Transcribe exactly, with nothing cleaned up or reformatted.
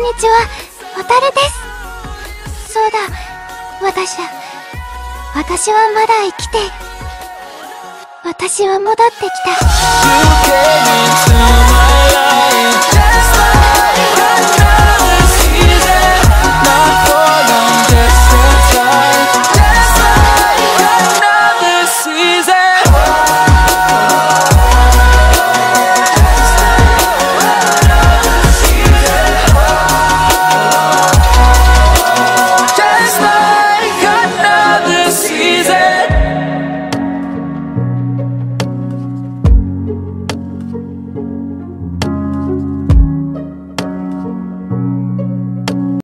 んにちは、ホタルです。そうだ、私だ。私はまだ生きている。私は戻ってきた。